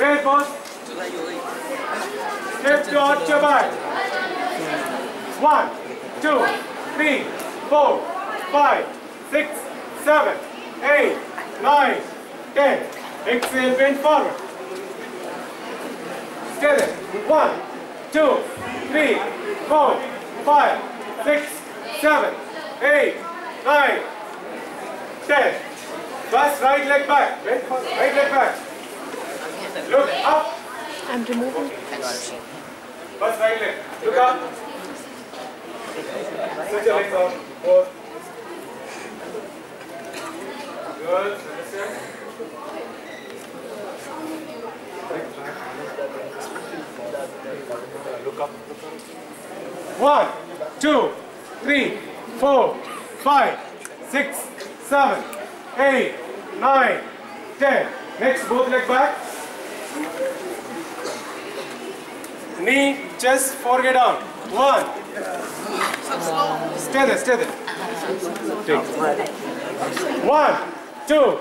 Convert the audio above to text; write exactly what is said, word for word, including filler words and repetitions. Rainbows. Lift towards your back. One, two, three, four, five, six, seven, eight, nine, ten. Exhale, bend forward. Stay there. One, two, three, four, five, six, seven, eight, nine, ten. Just right leg back. Bend forward. Right leg back. Look up. I'm removing. First right leg. Look up. Switch your legs up. Four. Good. Understand? Look up. One, two, three, four, five, six, seven, eight, nine, ten. Next, both leg back. Knee, chest, forehead down. One. Stay there, stay there. Take. One, two.